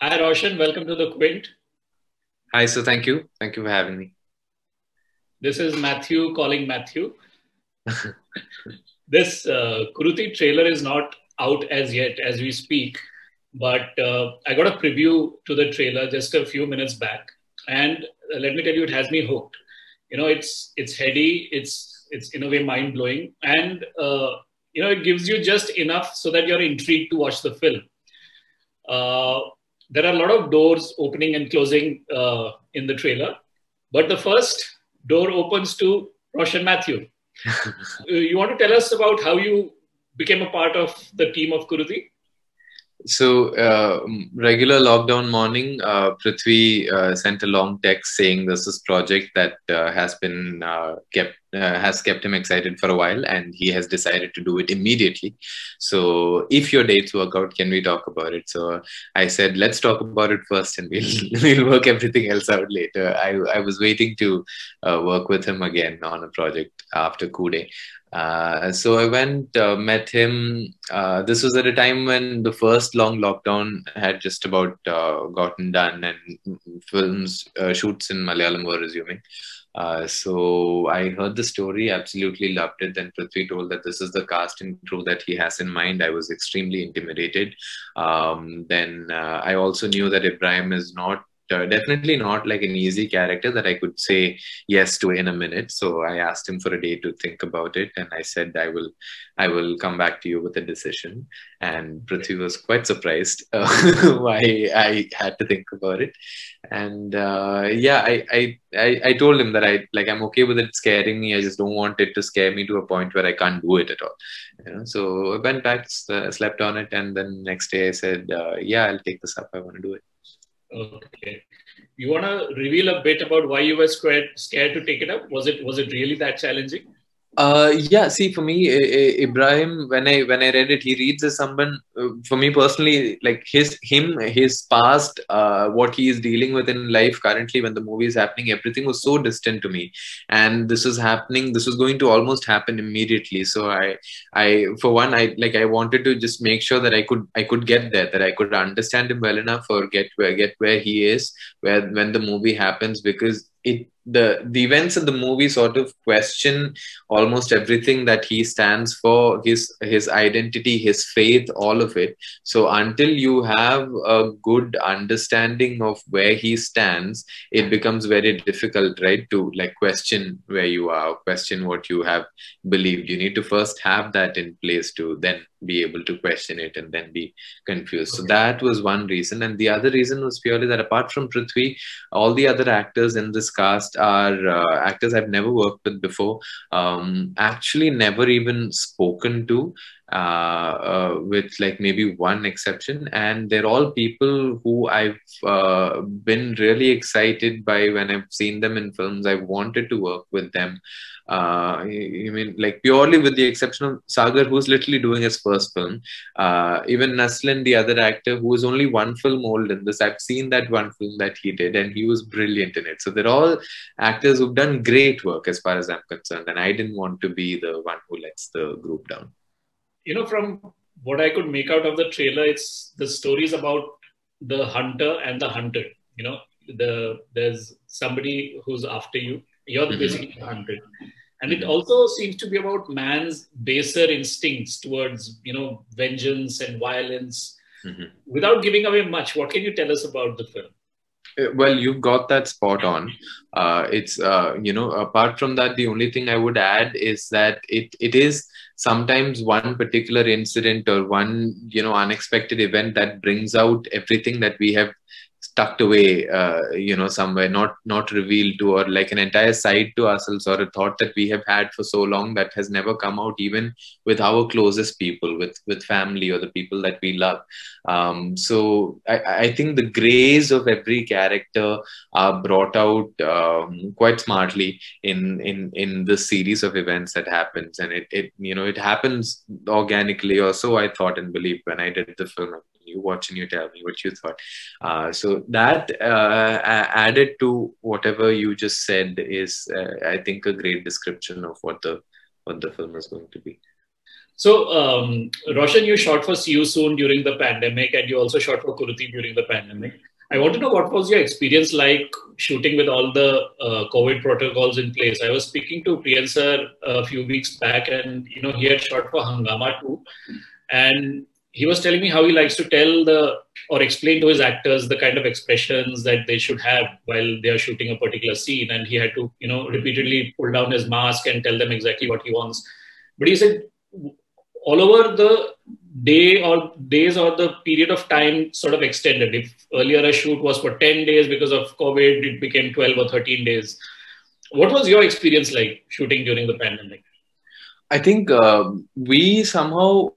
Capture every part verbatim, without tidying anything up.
Hi, Roshan. Welcome to The Quint. Hi, sir. Thank you. Thank you for having me. This is Mathew calling Mathew. This uh, Kuruthi trailer is not out as yet as we speak, but uh, I got a preview to the trailer just a few minutes back. And uh, let me tell you, it has me hooked. You know, it's it's heady, it's, it's in a way mind-blowing. And, uh, you know, it gives you just enough so that you're intrigued to watch the film. Uh, there are a lot of doors opening and closing uh, in the trailer. But the first door opens to Roshan Mathew. You want to tell us about how you became a part of the team of Kuruthi? So, uh, regular lockdown morning, uh, Prithvi uh, sent a long text saying there's this project that uh, has been uh, kept, uh, has kept him excited for a while, and he has decided to do it immediately. So, if your dates work out, can we talk about it? So, I said, let's talk about it first and we'll, we'll work everything else out later. I, I was waiting to uh, work with him again on a project after Kudi. Uh, so I went, uh, met him. Uh, this was at a time when the first long lockdown had just about uh, gotten done and films, uh, shoots in Malayalam were resuming. Uh, so I heard the story, absolutely loved it. Then Prithvi told that this is the cast and crew that he has in mind. I was extremely intimidated. Um, then uh, I also knew that Ibrahim is not Uh, definitely not like an easy character that I could say yes to in a minute. So I asked him for a day to think about it, and I said, I will I will come back to you with a decision. And Prithvi was quite surprised uh, why I had to think about it. And uh, yeah, I, I, I, I told him that I, like, I'm okay with it scaring me. I just don't want it to scare me to a point where I can't do it at all. You know? So I went back, uh, slept on it. And then next day I said, uh, yeah, I'll take this up. I want to do it. Okay. You want to reveal a bit about why you were scared, scared to take it up? Was it was it really that challenging? Uh, yeah, see, for me, I, I, Ibrahim, when I when I read it, he reads as someone, uh, for me personally, like his him, his past, uh, what he is dealing with in life currently when the movie is happening, everything was so distant to me. And this was happening, this was going to almost happen immediately. So I, I for one, I like I wanted to just make sure that I could I could get there, that I could understand him well enough or get where get where he is, where when the movie happens, because it the the events in the movie sort of question almost everything that he stands for, his his identity, his faith, all of it. So until you have a good understanding of where he stands, it becomes very difficult, right, to like question where you are, question what you have believed. You need to first have that in place to then be able to question it and then be confused. Okay. So that was one reason. And the other reason was purely that apart from Prithvi, all the other actors in this cast are uh, actors I've never worked with before, um, actually never even spoken to, uh, uh, with like maybe one exception. And they're all people who I've uh, been really excited by when I've seen them in films. I wanted to work with them. Uh, I mean, like purely with the exception of Sagar, who's literally doing his first film. Uh, even Naslin, the other actor, who is only one film old in this, I've seen that one film that he did and he was brilliant in it. So they're all actors who've done great work as far as I'm concerned. And I didn't want to be the one who lets the group down. You know, from what I could make out of the trailer, it's the stories about the hunter and the hunted. You know, the there's somebody who's after you. You're basically mm-hmm. hunted. And it also seems to be about man's baser instincts towards, you know, vengeance and violence. Mm-hmm. Without giving away much, what can you tell us about the film? Well, you've got that spot on. Uh, it's, uh, you know, apart from that, the only thing I would add is that it it is sometimes one particular incident or one, you know, unexpected event that brings out everything that we have tucked away, uh, you know, somewhere, not not revealed to, or like an entire side to ourselves or a thought that we have had for so long that has never come out, even with our closest people, with, with family or the people that we love. Um, so I, I think the grays of every character are brought out um, quite smartly in, in, in this series of events that happens. And it, it, you know, it happens organically, or so I thought and believed when I did the film. You watch and you tell me what you thought. Uh, so that uh, added to whatever you just said is, uh, I think, a great description of what the what the film is going to be. So, um, Roshan, you shot for C U Soon during the pandemic, and you also shot for Kuruthi during the pandemic. I want to know, what was your experience like shooting with all the uh, COVID protocols in place? I was speaking to Priyan sir a few weeks back, and you know, he had shot for Hangama too, and he was telling me how he likes to tell the or explain to his actors the kind of expressions that they should have while they are shooting a particular scene, and he had to, you know, repeatedly pull down his mask and tell them exactly what he wants. But he said, all over the day or days or the period of time sort of extended. If earlier a shoot was for ten days, because of COVID, it became twelve or thirteen days. What was your experience like shooting during the pandemic? I think uh, we somehow,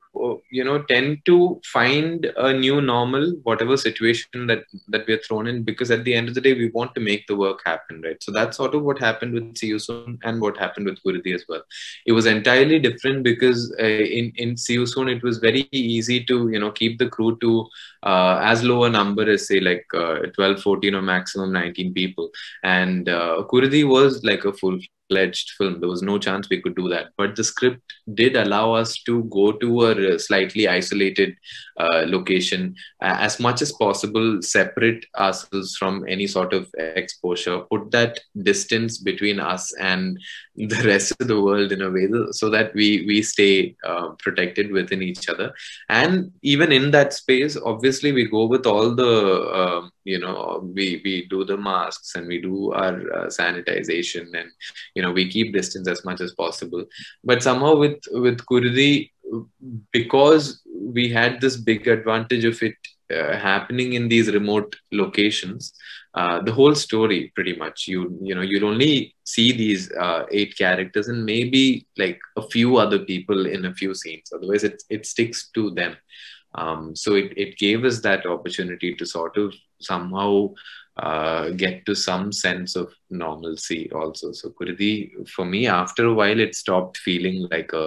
you know, tend to find a new normal, whatever situation that, that we're thrown in, because at the end of the day, we want to make the work happen, right? So that's sort of what happened with C U Soon and what happened with Kuruthi as well. It was entirely different because uh, in, in C U Soon, it was very easy to, you know, keep the crew to uh, as low a number as say like uh, twelve, fourteen or maximum nineteen people. And uh, Kuruthi was like a full fledged film. There was no chance we could do that. But the script did allow us to go to a slightly isolated uh, location uh, as much as possible, separate ourselves from any sort of exposure, put that distance between us and the rest of the world in a way so that we, we stay uh, protected within each other. And even in that space, obviously we go with all the, uh, you know, we, we do the masks and we do our uh, sanitization and, you You know, we keep distance as much as possible. But somehow with with Kuruthi, because we had this big advantage of it uh, happening in these remote locations, uh, the whole story pretty much you you know you'll only see these uh, eight characters and maybe like a few other people in a few scenes. Otherwise, it it sticks to them. Um, so it it gave us that opportunity to sort of somehow uh get to some sense of normalcy also. So Kuruthi, for me, after a while it stopped feeling like a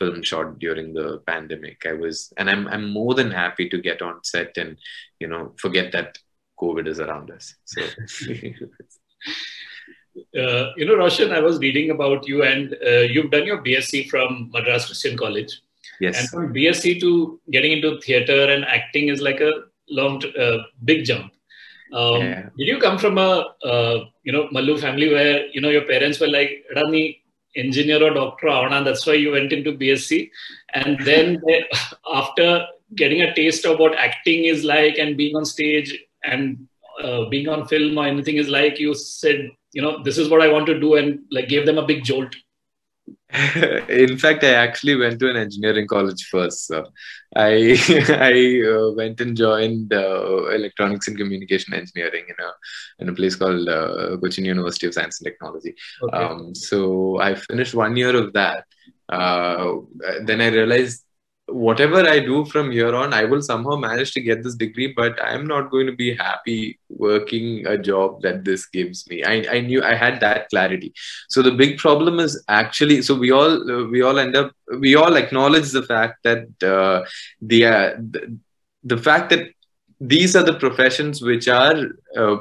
film shot during the pandemic. I was and I'm I'm more than happy to get on set and, you know, forget that COVID is around us. So uh, you know, Roshan, I was reading about you, and uh, you've done your B S c from Madras Christian College. Yes. And from B S c to getting into theater and acting is like a long uh, big jump. Um, yeah. Did you come from a, uh, you know, Mallu family where, you know, your parents were like, Rani, engineer or doctor, and that's why you went into B S c. And then they, after getting a taste of what acting is like and being on stage and uh, being on film or anything is like, you said, you know, this is what I want to do, and like gave them a big jolt. In fact, I actually went to an engineering college first. So I I uh, went and joined uh, electronics and communication engineering in a in a place called uh, Cochin University of Science and Technology. Okay. Um, so I finished one year of that. Uh, then I realized, whatever I do from here on, I will somehow manage to get this degree, but I'm not going to be happy working a job that this gives me. I, I knew I had that clarity. So the big problem is actually, so we all, uh, we all end up, we all acknowledge the fact that uh, the, uh, the, the fact that these are the professions which are, uh,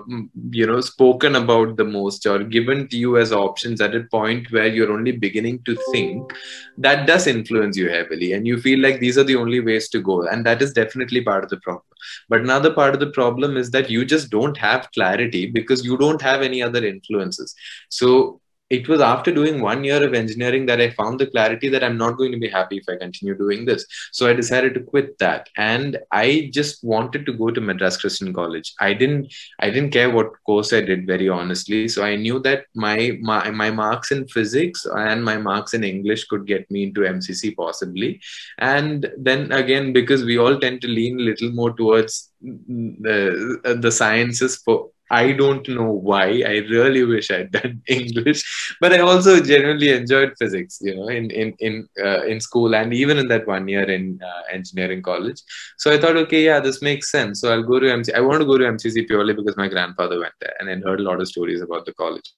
you know, spoken about the most or given to you as options at a point where you're only beginning to think. That does influence you heavily, and you feel like these are the only ways to go. And that is definitely part of the problem. But another part of the problem is that you just don't have clarity because you don't have any other influences. So it was after doing one year of engineering that I found the clarity that I'm not going to be happy if I continue doing this. So I decided to quit that. And I just wanted to go to Madras Christian College. I didn't, I didn't care what course I did, very honestly. So I knew that my, my, my marks in physics and my marks in English could get me into M C C possibly. And then again, because we all tend to lean a little more towards the, the sciences for, I don't know why. I really wish I'd done English, but I also generally enjoyed physics, you know, in in in uh, in school and even in that one year in uh, engineering college. So I thought, okay, yeah, this makes sense. So I'll go to M C C. I want to go to M C C purely because my grandfather went there and I heard a lot of stories about the college.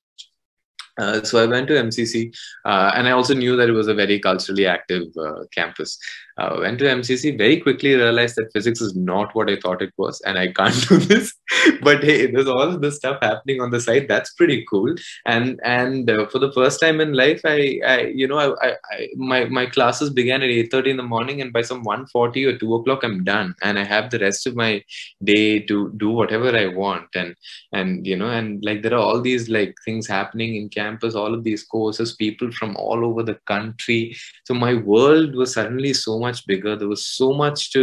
Uh, so I went to M C C, uh, and I also knew that it was a very culturally active uh, campus. Uh, went to M C C, very quickly realized that physics is not what I thought it was, and I can't do this. But hey, there's all this stuff happening on the side. That's pretty cool. And and uh, for the first time in life, I, I you know, I, I, I my my classes began at eight thirty in the morning, and by some one forty or two o'clock, I'm done, and I have the rest of my day to do whatever I want. And and you know, and like there are all these like things happening in campus, all of these courses, people from all over the country. So my world was suddenly so much much bigger. There was so much to,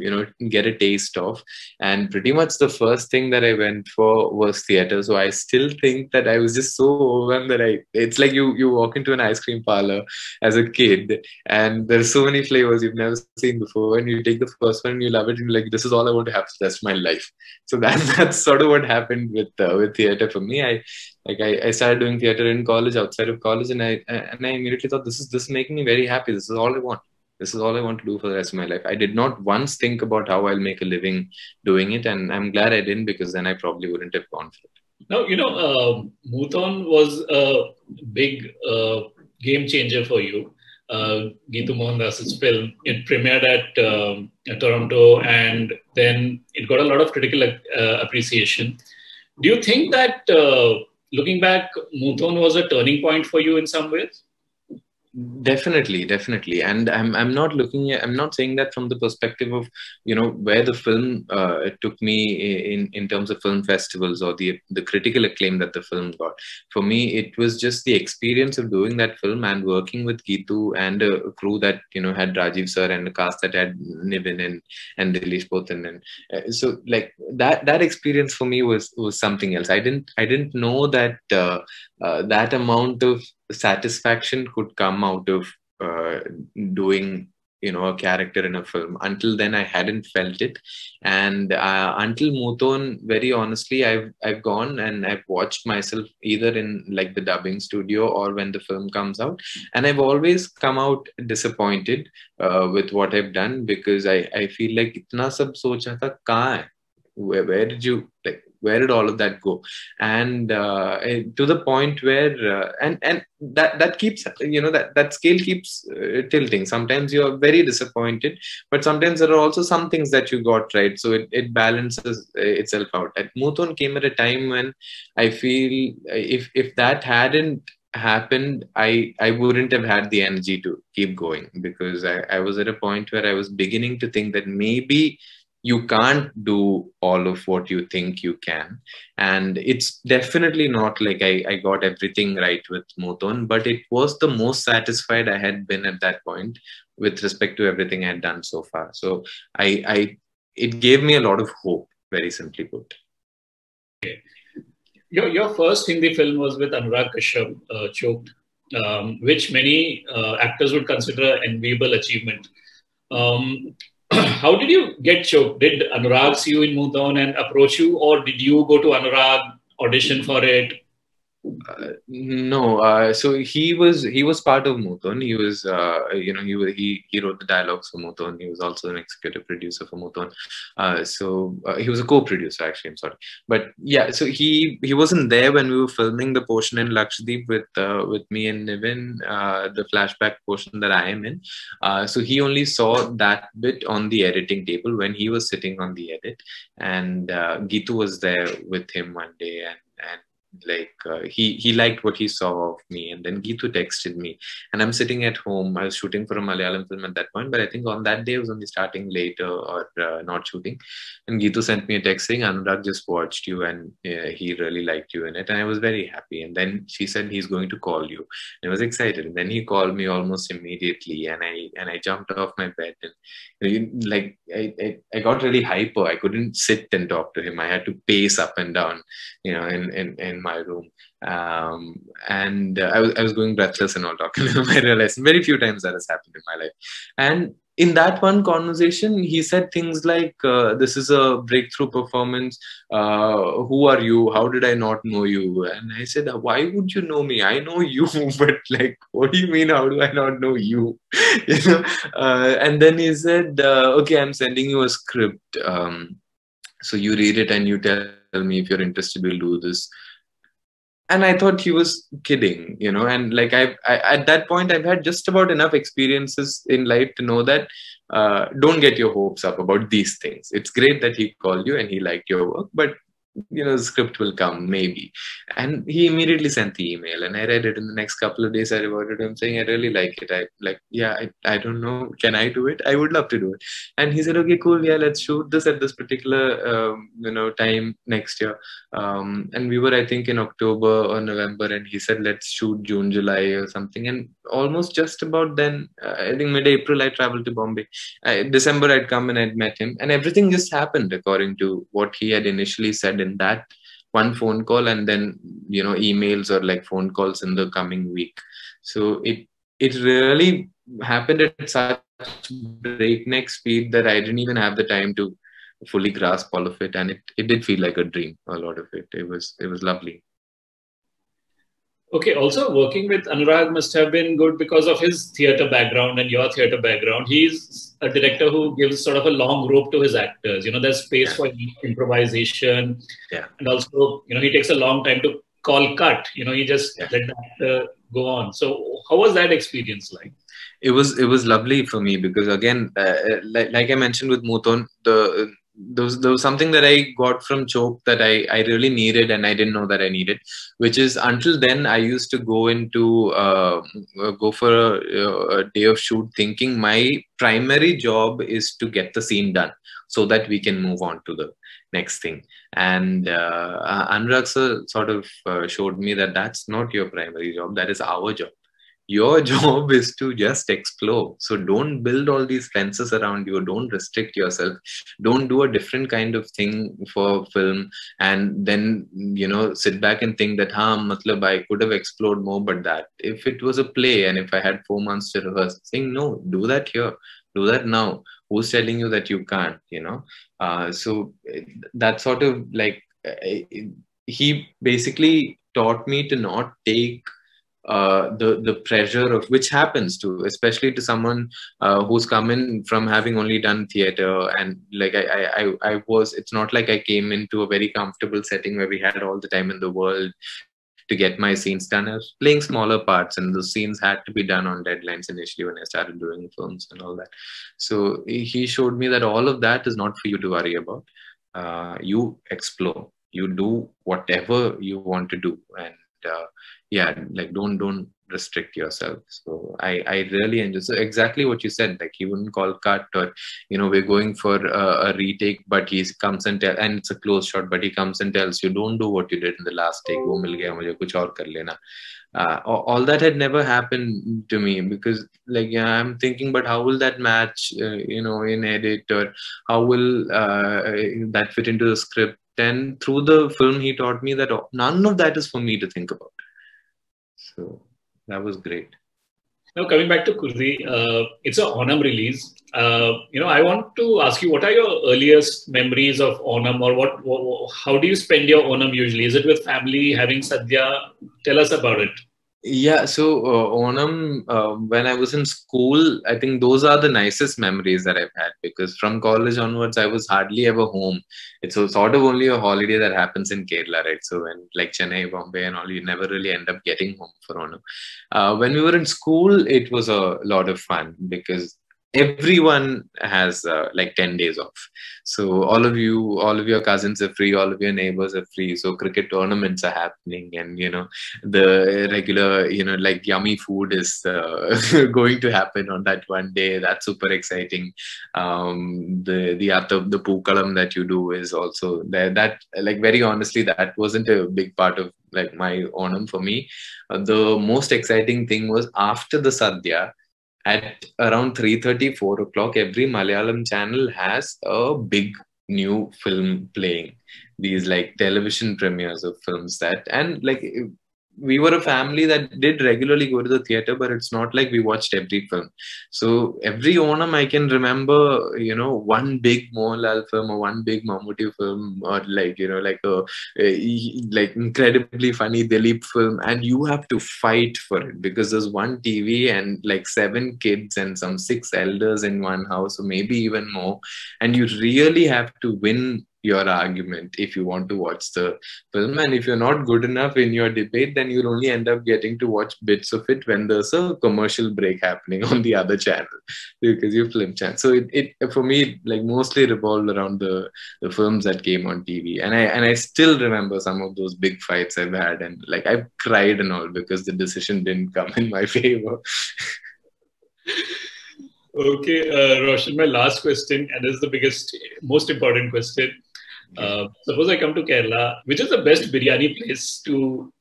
you know, get a taste of. And pretty much the first thing that I went for was theater. So I still think that I was just so overwhelmed that I, it's like you you walk into an ice cream parlor as a kid and there's so many flavors you've never seen before, and you take the first one and you love it and you're like, this is all I want to have for the rest of my life. So that, that's sort of what happened with uh, with theater for me. I Like I, I started doing theater in college, outside of college, and I and I immediately thought, this is this is making me very happy. This is all I want. This is all I want to do for the rest of my life. I did not once think about how I'll make a living doing it. And I'm glad I didn't, because then I probably wouldn't have gone for it. Now, you know, uh, Moothon was a big uh, game changer for you. Uh, Geetu Mohandas's film, it premiered at, um, at Toronto, and then it got a lot of critical uh, appreciation. Do you think that, uh, looking back, Moothon was a turning point for you in some ways? Definitely, definitely. And I'm, I'm not looking at, I'm not saying that from the perspective of, you know, where the film uh, took me in, in terms of film festivals or the, the critical acclaim that the film got. For me, it was just the experience of doing that film and working with Geetu and a, a crew that, you know, had Rajiv sir and a cast that had Nivin and, and Dilish Potan. And uh, so like that, that experience for me was, was something else. I didn't, I didn't know that uh, uh, that amount of satisfaction could come out of uh, doing, you know, a character in a film. Until then, I hadn't felt it. And uh, until Moothon, very honestly, I've, I've gone and I've watched myself either in like the dubbing studio or when the film comes out. And I've always come out disappointed uh, with what I've done, because I, I feel like itna sab socha tha kahan hai? Where, where did you, like, where did all of that go? And uh, to the point where, uh, and and that that keeps, you know, that that scale keeps uh, tilting. Sometimes you are very disappointed, but sometimes there are also some things that you got right. So it, it balances itself out. At Moothon came at a time when I feel if if that hadn't happened, I I wouldn't have had the energy to keep going, because I, I was at a point where I was beginning to think that maybe you can't do all of what you think you can. And it's definitely not like I, I got everything right with Moothon, but it was the most satisfied I had been at that point with respect to everything I had done so far. So I, I it gave me a lot of hope, very simply put. Okay. Your, your first Hindi film was with Anurag Kashyap, uh, Choked, um, which many uh, actors would consider an enviable achievement. Um, How did you get Choked? Did Anurag see you in Moothon and approach you, or did you go to Anurag, audition for it? Uh, no, uh, so he was he was part of Moothon. He was uh, you know, he he he wrote the dialogues for Moothon. He was also an executive producer for Moothon. Uh, so uh, he was a co-producer, actually. I'm sorry, but yeah. So he he wasn't there when we were filming the portion in Lakshadeep with uh, with me and Nivin, uh, the flashback portion that I am in. Uh, so he only saw that bit on the editing table when he was sitting on the edit, and uh, Geetu was there with him one day, and and. Like uh, he he liked what he saw of me, and then Geetu texted me, and I'm sitting at home. I was shooting for a Malayalam film at that point, but I think on that day I was only starting later or uh, not shooting, and Geetu sent me a text saying Anurag just watched you and uh, he really liked you in it, and I was very happy. And then she said he's going to call you, and I was excited. And then he called me almost immediately, and I and I jumped off my bed, and you know, like I, I I got really hyper. I couldn't sit and talk to him. I had to pace up and down, you know, and and and my room, um, and uh, I, was, I was going breathless and all that. I realized very few times that has happened in my life. And in that one conversation, he said things like, uh, this is a breakthrough performance. Uh, who are you? How did I not know you? And I said, why would you know me? I know you, but like, what do you mean? How do I not know you? You know? Uh, and then he said, uh, okay, I'm sending you a script. Um, so you read it and you tell me if you're interested, we'll do this. And I thought he was kidding, you know, and like I've, I, at that point, I've had just about enough experiences in life to know that uh, don't get your hopes up about these things. It's great that he called you and he liked your work, but, you know, the script will come, maybe. And he immediately sent the email and I read it. In the next couple of days, I reverted him saying, I really like it. I like, yeah, I, I don't know. Can I do it? I would love to do it. And he said, okay, cool. Yeah, let's shoot this at this particular, um, you know, time next year. Um, and we were, I think, in October or November, and he said, let's shoot June, July or something. And almost just about then, uh, I think mid-April, I traveled to Bombay. I, December, I'd come and I'd met him, and everything just happened according to what he had initially said in that one phone call, and then, you know, emails or like phone calls in the coming week. So it, it really happened at such breakneck speed that I didn't even have the time to fully grasp all of it, and it, it did feel like a dream, a lot of it. It was, it was lovely. Okay, also working with Anurag must have been good because of his theatre background and your theatre background. He's a director who gives sort of a long rope to his actors. You know, there's space yeah. for improvisation. Yeah. And also, you know, he takes a long time to call cut. You know, he just yeah. let the actor go on. So how was that experience like? It was, it was lovely for me because, again, uh, like, like I mentioned with Moothon, the... There was, there was something that I got from Choked that I, I really needed and I didn't know that I needed, which is until then I used to go into, uh, go for a, a day of shoot thinking my primary job is to get the scene done so that we can move on to the next thing. And uh, Anurag sir sort of uh, showed me that that's not your primary job, that is our job. Your job is to just explore. So don't build all these fences around you. Don't restrict yourself. Don't do a different kind of thing for film. And then, you know, sit back and think that, ha, matlab, I could have explored more, but that if it was a play and if I had four months to rehearse, saying, no, do that here, do that now. Who's telling you that you can't, you know? Uh, so that sort of like, he basically taught me to not take Uh, the, the pressure of which happens to, especially to someone uh, who's come in from having only done theatre. And like I, I, I was, it's not like I came into a very comfortable setting where we had all the time in the world to get my scenes done. I was playing smaller parts and those scenes had to be done on deadlines initially when I started doing films and all that. So he showed me that all of that is not for you to worry about. Uh, you explore, you do whatever you want to do. And Uh, yeah, like don't don't restrict yourself. So I, I really enjoy so exactly what you said. Like he wouldn't call cut, or you know, we're going for a, a retake, but he comes and tell, and it's a close shot, but he comes and tells you, don't do what you did in the last take. Wo mil gaya, mujhe kuch aur kar lena. Uh, all that had never happened to me because, like, yeah, I'm thinking, but how will that match, uh, you know, in edit, or how will uh, that fit into the script? And through the film, he taught me that none of that is for me to think about. So that was great. Now, coming back to Kuruthi, uh, it's an Onam release. Uh, you know, I want to ask you, what are your earliest memories of Onam, or what, what how do you spend your Onam usually? Is it with family, having sadhya? Tell us about it. Yeah, so uh, Onam, uh, when I was in school, I think those are the nicest memories that I've had, because from college onwards, I was hardly ever home. It's a, sort of only a holiday that happens in Kerala, right? So when like Chennai, Bombay and all, you never really end up getting home for Onam. Uh, when we were in school, it was a lot of fun because everyone has uh, like ten days off. So all of you, all of your cousins are free, all of your neighbors are free. So cricket tournaments are happening, and, you know, the regular, you know, like yummy food is uh, going to happen on that one day. That's super exciting. Um, the the the pookalam that you do is also there. That, like, very honestly, that wasn't a big part of like my Onam for me. Uh, the most exciting thing was after the sadhya, at around three thirty, four o'clock, every Malayalam channel has a big new film playing. These like television premieres of films that, and like we were a family that did regularly go to the theater, but it's not like we watched every film. So every Onam I can remember, you know, one big Mohanlal film or one big Mammootty film, or like, you know, like a, a like incredibly funny Dilip film, and you have to fight for it because there's one T V and like seven kids and some six elders in one house, or maybe even more, and you really have to win your argument if you want to watch the film. And if you're not good enough in your debate, then you'll only end up getting to watch bits of it when there's a commercial break happening on the other channel, because you film channel. So it, it for me, like, mostly revolved around the, the films that came on T V. And I, and I still remember some of those big fights I've had, and like I've cried and all because the decision didn't come in my favor. Okay, uh, Roshan, my last question, and this is the biggest, most important question. Uh, suppose I come to Kerala, which is the best biryani place to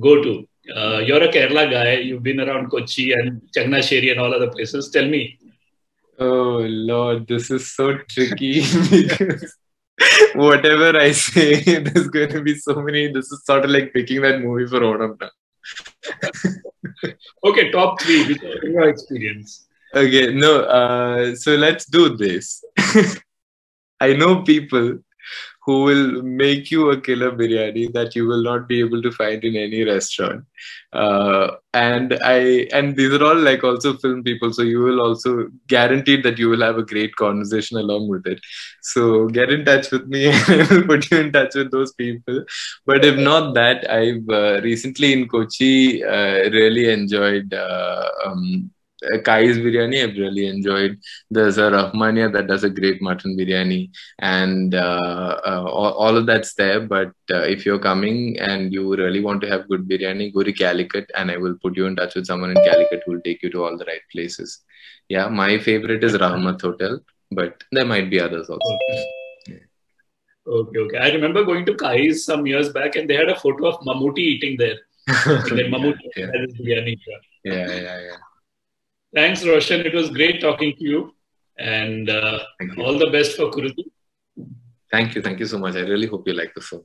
go to? Uh, you're a Kerala guy, you've been around Kochi and Changnacherry and all other places. Tell me. Oh Lord, this is so tricky. Because whatever I say, there's going to be so many. This is sort of like picking that movie for Onam now. Okay, top three, which are your experience? Okay, no, uh, so let's do this. I know people who will make you a killer biryani that you will not be able to find in any restaurant. Uh, and I and these are all like also film people, so you will also guaranteed that you will have a great conversation along with it. So get in touch with me and I will put you in touch with those people. But if not that, I've uh, recently in Kochi uh, really enjoyed... Uh, um, Kai's biryani. I've really enjoyed. There's a Rahmania that does a great mutton biryani, and uh, uh, all, all of that's there. But uh, if you're coming and you really want to have good biryani, go to Calicut, and I will put you in touch with someone in Calicut who will take you to all the right places. Yeah, my favorite is Rahmat Hotel, but there might be others also. Okay. Yeah. Okay, okay. I remember going to Kai's some years back, and they had a photo of Mammootty eating there. Then Mammootty yeah, yeah. has biryani. Yeah, yeah, yeah. Thanks, Roshan. It was great talking to you, and uh, you. all the best for Kuruthi. Thank you. Thank you so much. I really hope you like the film.